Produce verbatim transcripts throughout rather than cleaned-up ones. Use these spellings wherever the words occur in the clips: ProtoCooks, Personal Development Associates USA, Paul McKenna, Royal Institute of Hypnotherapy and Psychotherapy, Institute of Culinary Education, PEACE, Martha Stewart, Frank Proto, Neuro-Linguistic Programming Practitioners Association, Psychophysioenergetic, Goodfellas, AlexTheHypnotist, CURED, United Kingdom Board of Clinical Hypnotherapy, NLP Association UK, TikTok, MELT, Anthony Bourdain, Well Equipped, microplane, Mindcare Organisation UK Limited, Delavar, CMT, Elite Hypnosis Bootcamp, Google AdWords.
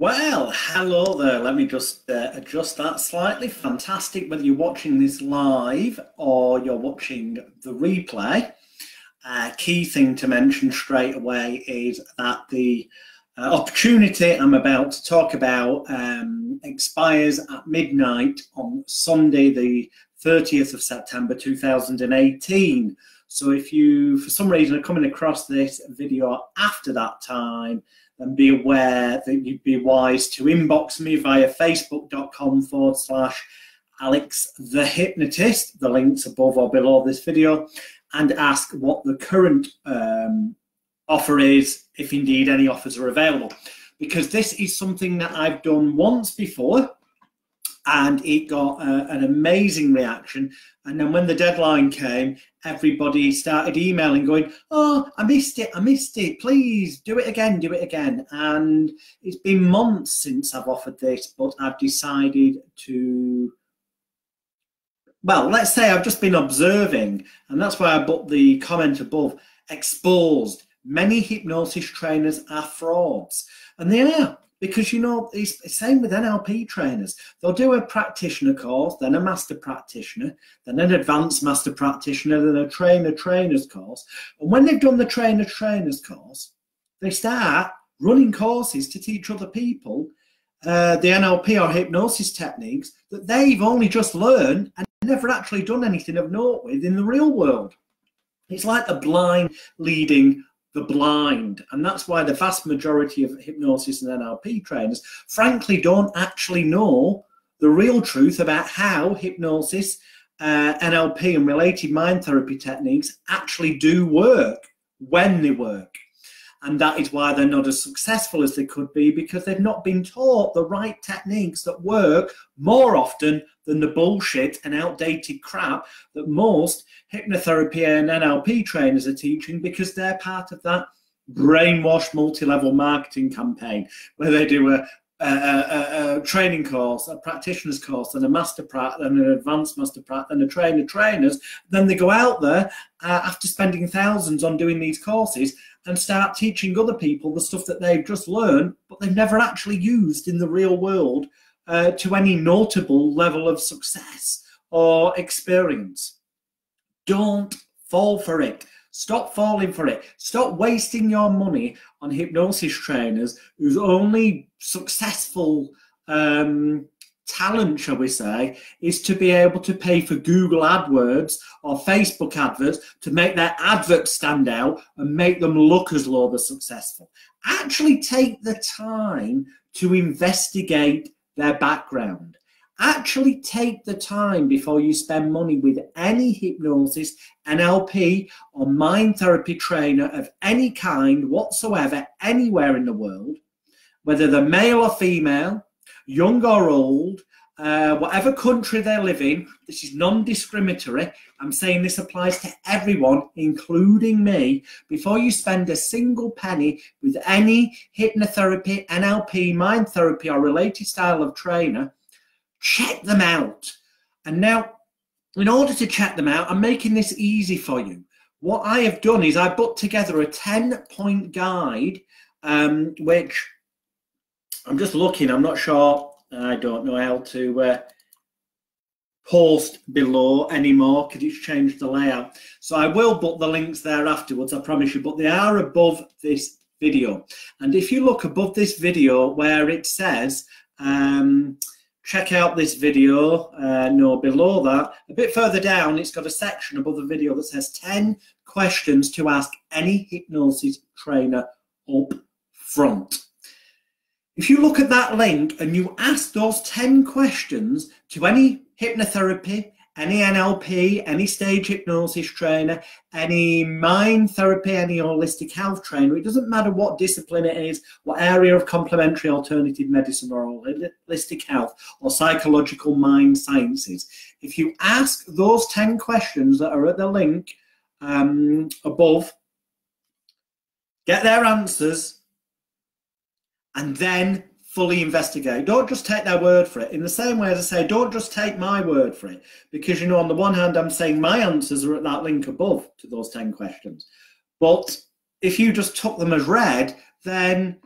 Well, hello there. Let me just uh, adjust that slightly. Fantastic. Whether you're watching this live or you're watching the replay, uh, key thing to mention straight away is that the uh, opportunity I'm about to talk about um, expires at midnight on Sunday, the thirtieth of September two thousand eighteen. So if you, for some reason, are coming across this video after that time, then be aware that you'd be wise to inbox me via facebook.com forward slash AlexTheHypnotist, the links above or below this video, and ask what the current um, offer is, if indeed any offers are available. Because this is something that I've done once before, and it got uh, an amazing reaction. And then when the deadline came, everybody started emailing going, oh, I missed it, I missed it, please do it again, do it again. And it's been months since I've offered this, but I've decided to, well, let's say I've just been observing, and that's why I put the comment above, exposed. Many hypnosis trainers are frauds, and they are. Because, you know, it's the same with N L P trainers. They'll do a practitioner course, then a master practitioner, then an advanced master practitioner, then a trainer trainer's course. And when they've done the trainer trainer's course, they start running courses to teach other people uh, the N L P or hypnosis techniques that they've only just learned and never actually done anything of note with in the real world. It's like the blind leading the blind, and that's why the vast majority of hypnosis and N L P trainers frankly don't actually know the real truth about how hypnosis, uh, N L P and related mind therapy techniques actually do work when they work. And that is why they're not as successful as they could be, because they've not been taught the right techniques that work more often than the bullshit and outdated crap that most hypnotherapy and N L P trainers are teaching, because they're part of that brainwashed multi-level marketing campaign where they do a, a, a, a training course, a practitioner's course, and a master prac, and an advanced master prac, and a trainer trainers. Then they go out there uh, after spending thousands on doing these courses and start teaching other people the stuff that they've just learned, but they've never actually used in the real world uh, to any notable level of success or experience. Don't fall for it. Stop falling for it. Stop wasting your money on hypnosis trainers whose only successful um, talent, shall we say, is to be able to pay for Google AdWords or Facebook adverts to make their adverts stand out and make them look as though they're successful. Actually take the time to investigate their background. Actually take the time before you spend money with any hypnosis, N L P or mind therapy trainer of any kind whatsoever, anywhere in the world, whether they're male or female, young or old, uh, whatever country they live in. This is non-discriminatory. I'm saying this applies to everyone, including me. Before you spend a single penny with any hypnotherapy, N L P, mind therapy, or related style of trainer, check them out. And now, in order to check them out, I'm making this easy for you. What I have done is I put together a ten-point guide, um, which... I'm just looking, I'm not sure, I don't know how to uh, post below anymore because it's changed the layout. So I will put the links there afterwards, I promise you, but they are above this video. And if you look above this video where it says, um, check out this video, uh, no, below that, a bit further down, it's got a section above the video that says ten questions to ask any hypnosis trainer up front. If you look at that link and you ask those ten questions to any hypnotherapy, any N L P, any stage hypnosis trainer, any mind therapy, any holistic health trainer, it doesn't matter what discipline it is, what area of complementary alternative medicine or holistic health or psychological mind sciences. If you ask those ten questions that are at the link um, above, get their answers, and then fully investigate. Don't just take their word for it. In the same way as I say, don't just take my word for it, because, you know, on the one hand, I'm saying my answers are at that link above to those ten questions. But if you just took them as read, then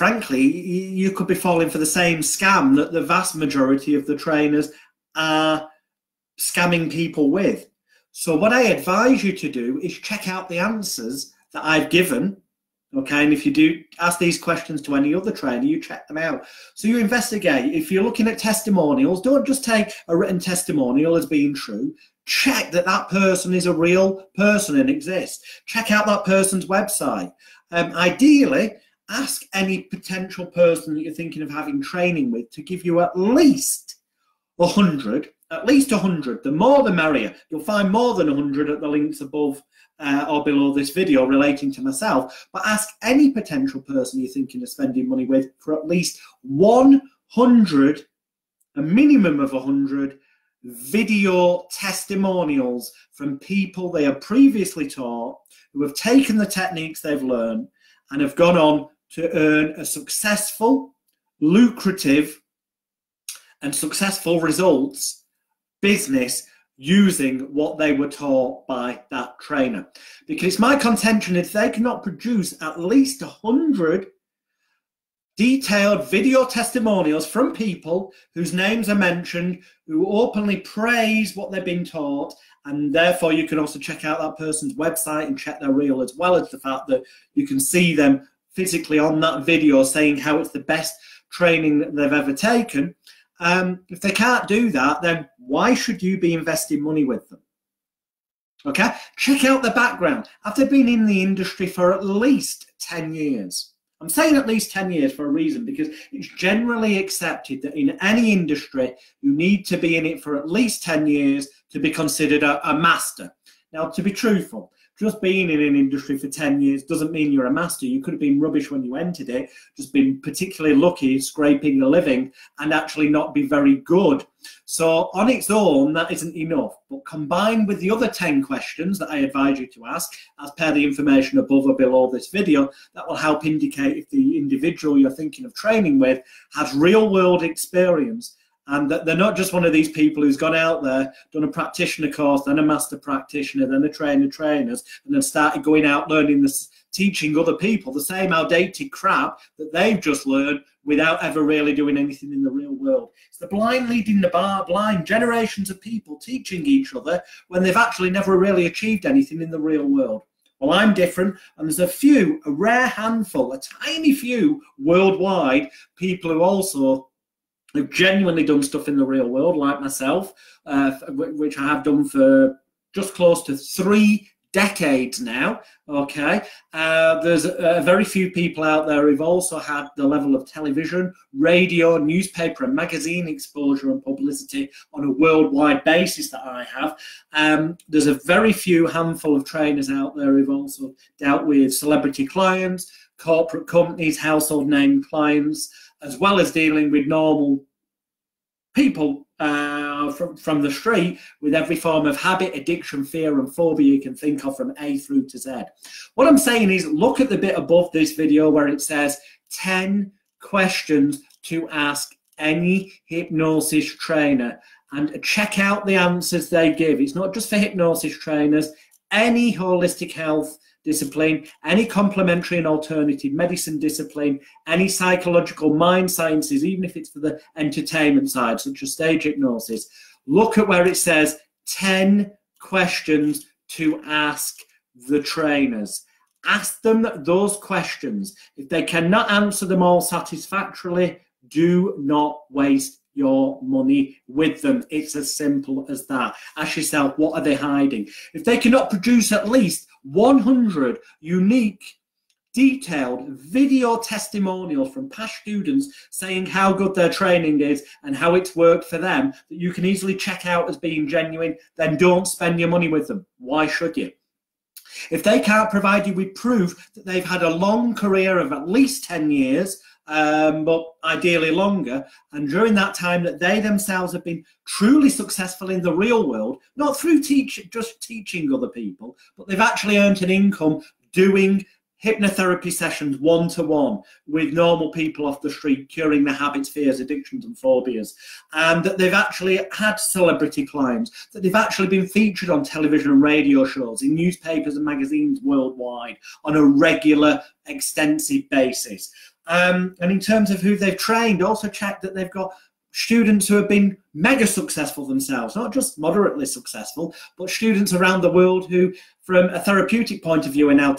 frankly, you could be falling for the same scam that the vast majority of the trainers are scamming people with. So what I advise you to do is check out the answers that I've given, okay? And if you do ask these questions to any other trainer, you check them out. So you investigate. If you're looking at testimonials, don't just take a written testimonial as being true. Check that that person is a real person and exists. Check out that person's website. Um, ideally, ask any potential person that you're thinking of having training with to give you at least a hundred, at least a hundred. The more the merrier. You'll find more than a hundred at the links above uh, or below this video relating to myself. But ask any potential person you're thinking of spending money with for at least one hundred, a minimum of a hundred, video testimonials from people they have previously taught, who have taken the techniques they've learned and have gone on to earn a successful, lucrative and successful results business using what they were taught by that trainer. Because it's my contention, if they cannot produce at least a hundred detailed video testimonials from people whose names are mentioned, who openly praise what they've been taught, and therefore you can also check out that person's website and check their reel, as well as the fact that you can see them physically on that video saying how it's the best training that they've ever taken. Um, if they can't do that, then why should you be investing money with them? Okay, check out the background. Have they been in the industry for at least ten years? I'm saying at least ten years for a reason, because it's generally accepted that in any industry, you need to be in it for at least ten years to be considered a, a master. Now, to be truthful, just being in an industry for ten years doesn't mean you're a master. You could have been rubbish when you entered it, just been particularly lucky scraping a living and actually not be very good. So on its own, that isn't enough. But combined with the other ten questions that I advise you to ask, as per the information above or below this video, that will help indicate if the individual you're thinking of training with has real-world experience, and that they're not just one of these people who's gone out there, done a practitioner course, then a master practitioner, then a trainer trainers, and then started going out learning this, teaching other people the same outdated crap that they've just learned without ever really doing anything in the real world. It's the blind leading the bar blind, generations of people teaching each other when they've actually never really achieved anything in the real world. Well, I'm different, and there's a few, a rare handful, a tiny few worldwide people who also have genuinely done stuff in the real world, like myself, uh, which I have done for just close to three decades now, okay? Uh, there's uh, very few people out there who've also had the level of television, radio, newspaper and magazine exposure and publicity on a worldwide basis that I have. Um, there's a very few handful of trainers out there who've also dealt with celebrity clients, corporate companies, household name clients, as well as dealing with normal people uh, from, from the street with every form of habit, addiction, fear and phobia you can think of from A through to Z. What I'm saying is, look at the bit above this video where it says ten questions to ask any hypnosis trainer, and check out the answers they give. It's not just for hypnosis trainers, any holistic health discipline, any complementary and alternative medicine discipline, any psychological mind sciences, even if it's for the entertainment side, such as stage hypnosis. Look at where it says ten questions to ask the trainers. Ask them those questions. If they cannot answer them all satisfactorily, do not waste your money with them. It's as simple as that. Ask yourself, what are they hiding? If they cannot produce at least one hundred unique, detailed video testimonials from past students saying how good their training is and how it's worked for them, that you can easily check out as being genuine, then don't spend your money with them. Why should you? If they can't provide you with proof that they've had a long career of at least ten years, Um, but ideally longer, and during that time that they themselves have been truly successful in the real world, not through teach, just teaching other people, but they've actually earned an income doing hypnotherapy sessions one-to-one with normal people off the street, curing their habits, fears, addictions and phobias, and that they've actually had celebrity clients, that they've actually been featured on television and radio shows, in newspapers and magazines worldwide on a regular, extensive basis. Um, and in terms of who they've trained, also check that they've got students who have been mega successful themselves, not just moderately successful, but students around the world who, from a therapeutic point of view, are now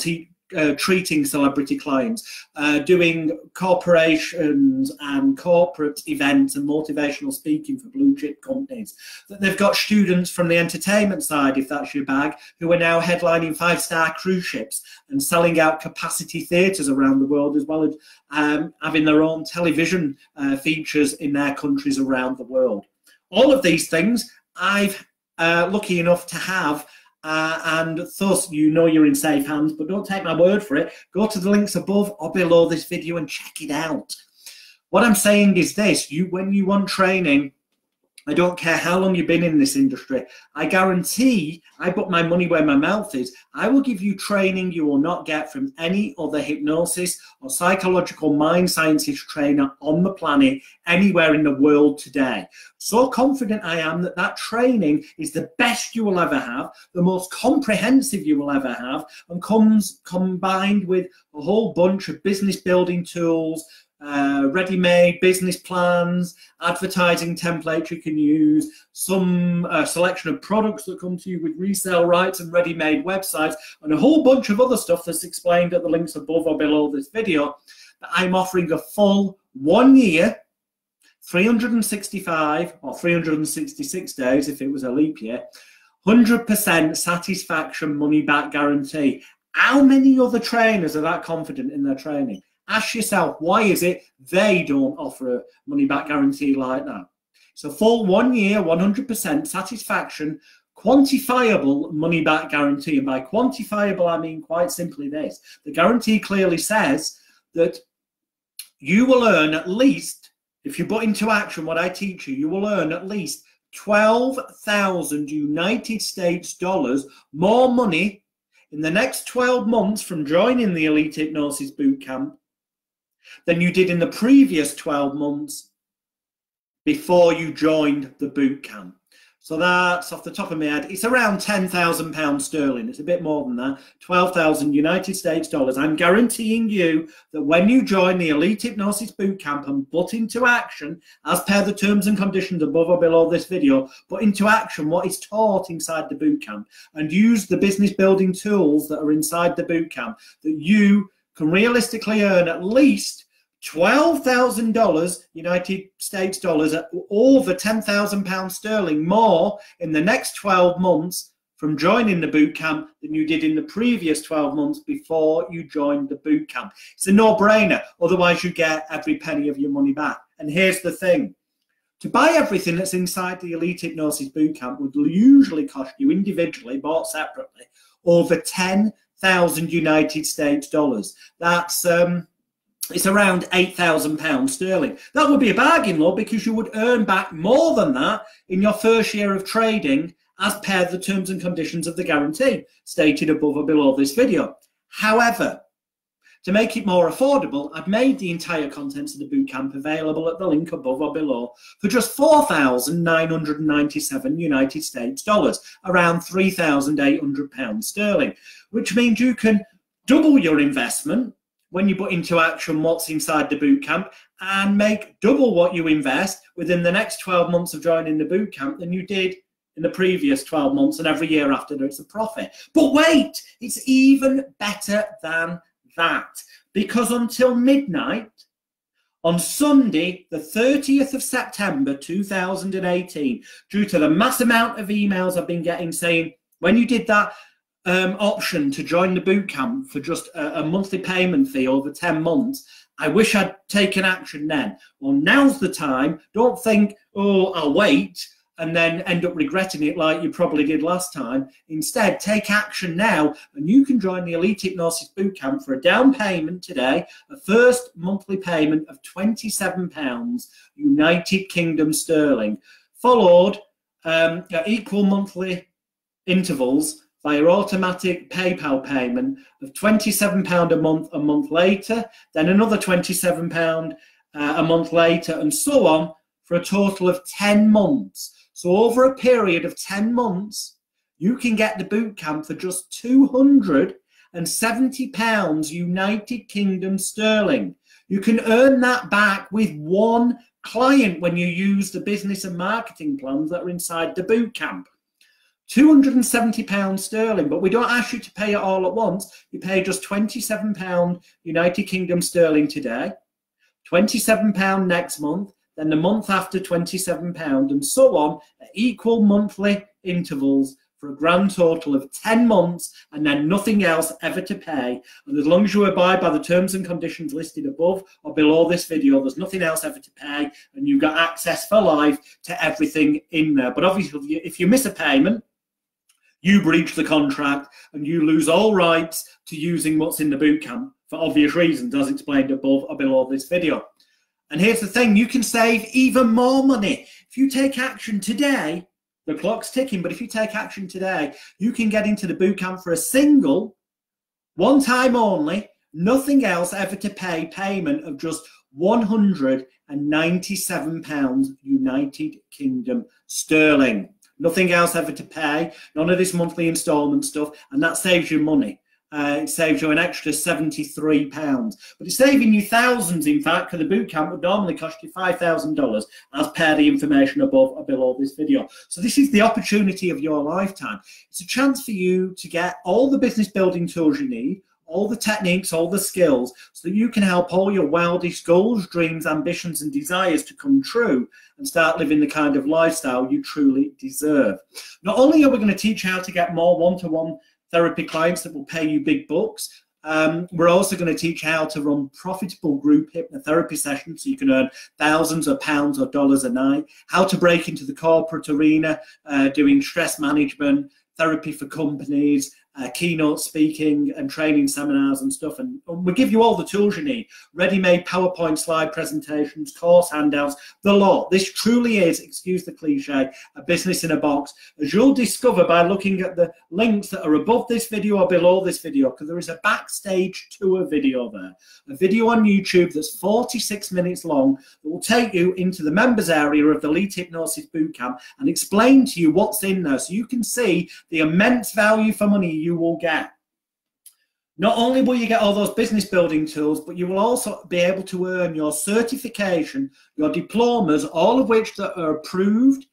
uh, treating celebrity clients, uh, doing corporations and corporate events and motivational speaking for blue chip companies. That they've got students from the entertainment side, if that's your bag, who are now headlining five-star cruise ships and selling out capacity theatres around the world, as well as um, having their own television uh, features in their countries around the world. All of these things I've uh, lucky enough to have, uh, and thus you know you're in safe hands, but don't take my word for it. Go to the links above or below this video and check it out. What I'm saying is this, you, when you want training, I don't care how long you've been in this industry, I guarantee, I put my money where my mouth is, I will give you training you will not get from any other hypnosis or psychological mind sciences trainer on the planet anywhere in the world today. So confident I am that that training is the best you will ever have, the most comprehensive you will ever have, and comes combined with a whole bunch of business building tools, Uh, ready-made business plans, advertising templates you can use, some uh, selection of products that come to you with resale rights and ready-made websites, and a whole bunch of other stuff that's explained at the links above or below this video. I'm offering a full one year, three hundred sixty-five or three hundred sixty-six days if it was a leap year, one hundred percent satisfaction money-back guarantee. How many other trainers are that confident in their training? Ask yourself, why is it they don't offer a money-back guarantee like that? So full one-year, one hundred percent satisfaction, quantifiable money-back guarantee. And by quantifiable, I mean quite simply this. The guarantee clearly says that you will earn at least, if you put into action what I teach you, you will earn at least twelve thousand United States dollars more money in the next twelve months from joining the Elite Hypnosis Bootcamp than you did in the previous twelve months before you joined the boot camp. So that's off the top of my head, it's around ten thousand pounds sterling. It's a bit more than that, twelve thousand United States dollars. I'm guaranteeing you that when you join the Elite Hypnosis Bootcamp and put into action, as per the terms and conditions above or below this video, put into action what is taught inside the bootcamp and use the business building tools that are inside the bootcamp, that you can realistically earn at least twelve thousand dollars United States dollars, over ten thousand pounds sterling more in the next twelve months from joining the bootcamp than you did in the previous twelve months before you joined the bootcamp. It's a no-brainer, otherwise you get every penny of your money back. And here's the thing, to buy everything that's inside the Elite Hypnosis Bootcamp would usually cost you individually, bought separately, over ten thousand United States dollars. That's um it's around eight thousand pounds sterling. That would be a bargain, though, because you would earn back more than that in your first year of trading as per the terms and conditions of the guarantee stated above or below this video. However, to make it more affordable, I've made the entire contents of the bootcamp available at the link above or below for just four thousand nine hundred ninety-seven United States dollars, around three thousand eight hundred pounds sterling, which means you can double your investment when you put into action what's inside the bootcamp and make double what you invest within the next twelve months of joining the bootcamp than you did in the previous twelve months, and every year after that it's a profit. But wait, it's even better than that, because until midnight on Sunday the thirtieth of September two thousand eighteen, due to the mass amount of emails I've been getting saying when you did that um option to join the bootcamp for just a, a monthly payment fee over ten months, I wish I'd taken action then. Well, now's the time. Don't think, oh, I'll wait and then end up regretting it like you probably did last time. Instead, take action now, and you can join the Elite Hypnosis Bootcamp for a down payment today, a first monthly payment of twenty-seven pounds United Kingdom sterling, followed um, at equal monthly intervals by your automatic PayPal payment of twenty-seven pounds a month a month later, then another twenty-seven pounds uh, a month later, and so on, for a total of ten months. So over a period of ten months, you can get the bootcamp for just two hundred and seventy pounds United Kingdom sterling. You can earn that back with one client when you use the business and marketing plans that are inside the boot camp. two hundred and seventy pounds sterling, but we don't ask you to pay it all at once. You pay just twenty-seven pounds United Kingdom sterling today, twenty-seven pounds next month, then the month after twenty-seven pounds, and so on at equal monthly intervals for a grand total of ten months, and then nothing else ever to pay. And as long as you abide by the terms and conditions listed above or below this video, there's nothing else ever to pay, and you've got access for life to everything in there. But obviously, if you miss a payment, you breach the contract and you lose all rights to using what's in the bootcamp for obvious reasons, as explained above or below this video. And here's the thing, you can save even more money. If you take action today, the clock's ticking, but if you take action today, you can get into the bootcamp for a single, one time only, nothing else ever to pay payment of just one hundred and ninety-seven pounds United Kingdom sterling. Nothing else ever to pay, none of this monthly instalment stuff, and that saves you money. Uh, it saves you an extra seventy-three pounds. But it's saving you thousands, in fact, because the bootcamp would normally cost you five thousand dollars, as per the information above or below this video. So this is the opportunity of your lifetime. It's a chance for you to get all the business building tools you need, all the techniques, all the skills, so that you can help all your wildest goals, dreams, ambitions and desires to come true and start living the kind of lifestyle you truly deserve. Not only are we going to teach how to get more one-to-one therapy clients that will pay you big bucks, um, we're also going to teach how to run profitable group hypnotherapy sessions so you can earn thousands of pounds or dollars a night, how to break into the corporate arena, uh, doing stress management, therapy for companies, Uh, keynote speaking and training seminars and stuff, and, and we give you all the tools you need, ready-made PowerPoint slide presentations, course handouts, the lot. This truly is, excuse the cliche, a business in a box, as you'll discover by looking at the links that are above this video or below this video, because there is a backstage tour video there, a video on YouTube that's forty-six minutes long that will take you into the members area of the Elite Hypnosis Bootcamp and explain to you what's in there, so you can see the immense value for money you will get. Not only will you get all those business building tools, but you will also be able to earn your certification, your diplomas, all of which that are approved,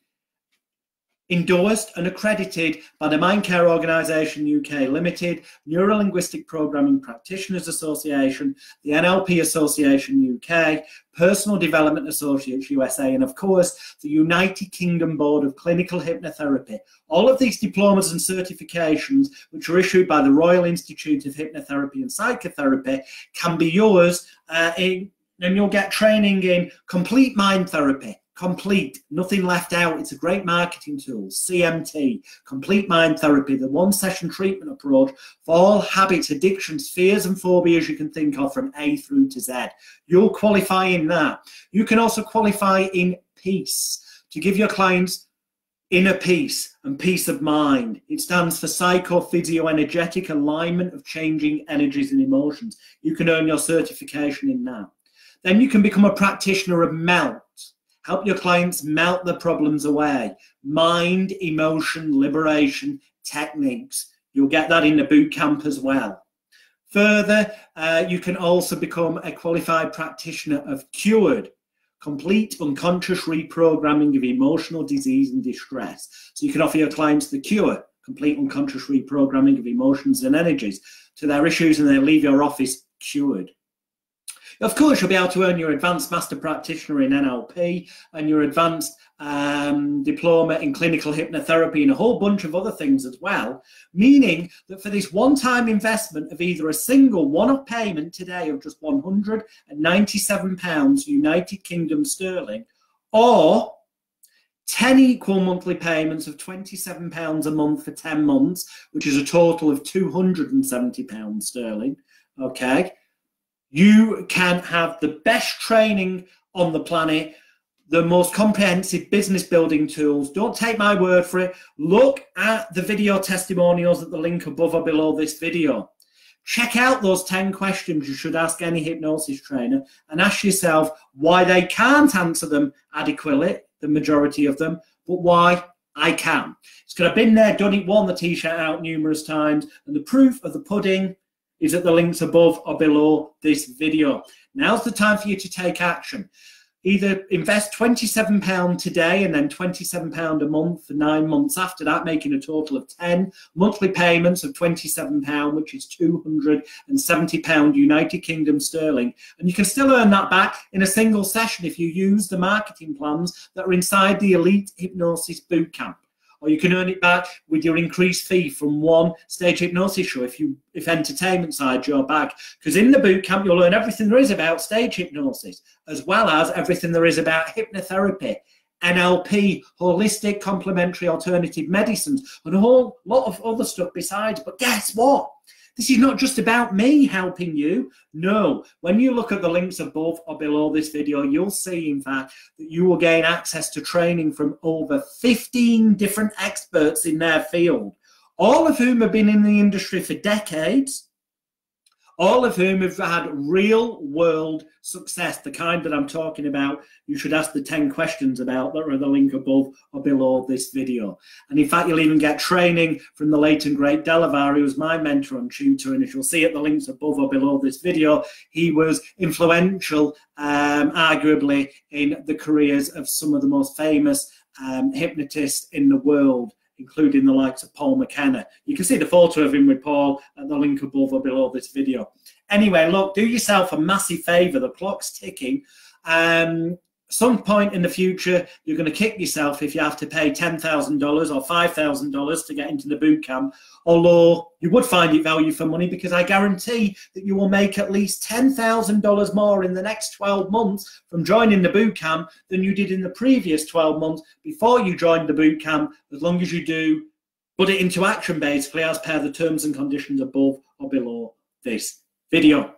endorsed and accredited by the Mindcare Organisation U K Limited, Neuro-Linguistic Programming Practitioners Association, the N L P Association U K, Personal Development Associates U S A, and of course the United Kingdom Board of Clinical Hypnotherapy. All of these diplomas and certifications, which are issued by the Royal Institute of Hypnotherapy and Psychotherapy, can be yours, uh, in, and you'll get training in complete mind therapy, complete, nothing left out. It's a great marketing tool, C M T, complete mind therapy, the one session treatment approach for all habits, addictions, fears and phobias you can think of from A through to Z. You'll qualify in that. You can also qualify in PEACE to give your clients inner peace and peace of mind. It stands for psychophysioenergetic alignment of changing energies and emotions. You can earn your certification in that. Then you can become a practitioner of MELT. Help your clients melt their problems away. Mind, emotion, liberation techniques. You'll get that in the bootcamp as well. Further, uh, you can also become a qualified practitioner of CURED, complete unconscious reprogramming of emotional disease and distress. So you can offer your clients the cure, complete unconscious reprogramming of emotions and energies to their issues, and they leave your office cured. Of course, you'll be able to earn your advanced master practitioner in N L P and your advanced um, diploma in clinical hypnotherapy and a whole bunch of other things as well, meaning that for this one-time investment of either a single one-off payment today of just one hundred and ninety-seven pounds United Kingdom sterling, or ten equal monthly payments of twenty-seven pounds a month for ten months, which is a total of two hundred and seventy pounds sterling, okay, you can have the best training on the planet, the most comprehensive business building tools. Don't take my word for it. Look at the video testimonials at the link above or below this video. Check out those ten questions you should ask any hypnosis trainer and ask yourself why they can't answer them adequately, the majority of them, but why I can. It's because I've been there, done it, worn the t-shirt out numerous times, and the proof of the pudding is at the links above or below this video. Now's the time for you to take action. Either invest twenty-seven pounds today and then twenty-seven pounds a month for nine months after that, making a total of ten monthly payments of twenty-seven pounds, which is two hundred and seventy pounds United Kingdom sterling. And you can still earn that back in a single session if you use the marketing plans that are inside the Elite Hypnosis Bootcamp. Or you can earn it back with your increased fee from one stage hypnosis show if you if entertainment side's your bag. Because in the bootcamp, you'll learn everything there is about stage hypnosis, as well as everything there is about hypnotherapy, N L P, holistic complementary alternative medicines, and a whole lot of other stuff besides. But guess what? This is not just about me helping you. No, when you look at the links above or below this video, you'll see, in fact, that you will gain access to training from over fifteen different experts in their field, all of whom have been in the industry for decades, all of whom have had real-world success, the kind that I'm talking about. You should ask the ten questions about that are the link above or below this video. And in fact, you'll even get training from the late and great Delavar, who was my mentor and tutor, and as you'll see at the links above or below this video, he was influential, um, arguably, in the careers of some of the most famous um, hypnotists in the world, including the likes of Paul McKenna. You can see the photo of him with Paul at the link above or below this video. Anyway, look, do yourself a massive favour. The clock's ticking. Um, some point in the future, you're going to kick yourself if you have to pay ten thousand dollars or five thousand dollars to get into the boot camp, although you would find it value for money, because I guarantee that you will make at least ten thousand dollars more in the next twelve months from joining the boot camp than you did in the previous twelve months before you joined the boot camp, as long as you do put it into action, basically, as per the terms and conditions above or below this video.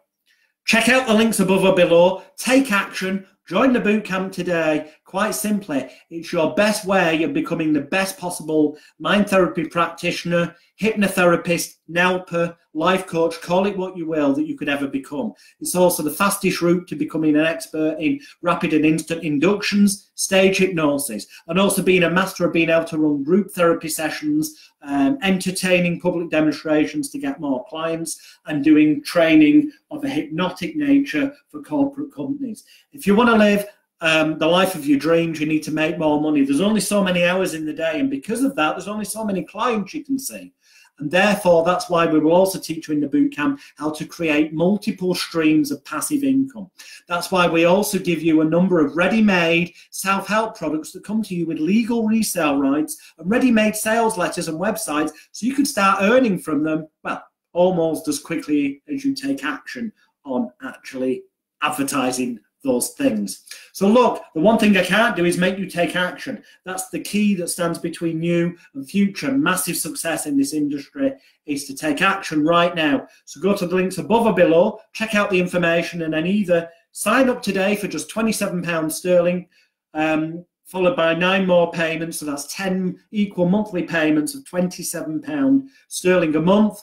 Check out the links above or below. Take action. Join the bootcamp today. Quite simply, it's your best way of becoming the best possible mind therapy practitioner, hypnotherapist, N L P, life coach, call it what you will, that you could ever become. It's also the fastest route to becoming an expert in rapid and instant inductions, stage hypnosis, and also being a master of being able to run group therapy sessions, um, entertaining public demonstrations to get more clients, and doing training of a hypnotic nature for corporate companies. If you want to live Um, the life of your dreams, you need to make more money. There's only so many hours in the day, and because of that, there's only so many clients you can see. And therefore, that's why we will also teach you in the bootcamp how to create multiple streams of passive income. That's why we also give you a number of ready-made self-help products that come to you with legal resale rights and ready-made sales letters and websites, so you can start earning from them, well, almost as quickly as you take action on actually advertising those things. So look, the one thing I can't do is make you take action. That's the key that stands between you and future massive success in this industry, is to take action right now. So go to the links above or below, check out the information, and then either sign up today for just twenty-seven pounds sterling, um, followed by nine more payments, so that's ten equal monthly payments of twenty-seven pounds sterling a month,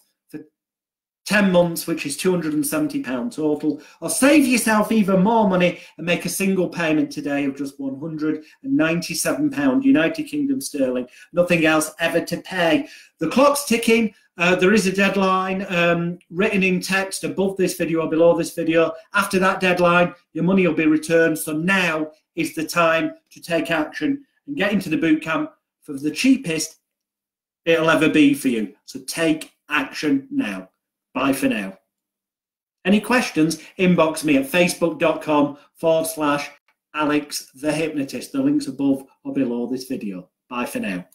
ten months, which is two hundred and seventy pounds total, or save yourself even more money and make a single payment today of just one hundred and ninety-seven pounds United Kingdom sterling, nothing else ever to pay. The clock's ticking. Uh, there is a deadline um, written in text above this video or below this video. After that deadline, your money will be returned. So now is the time to take action and get into the bootcamp for the cheapest it'll ever be for you. So take action now. Bye for now. Any questions, inbox me at facebook.com forward slash AlexTheHypnotist. The links above or below this video. Bye for now.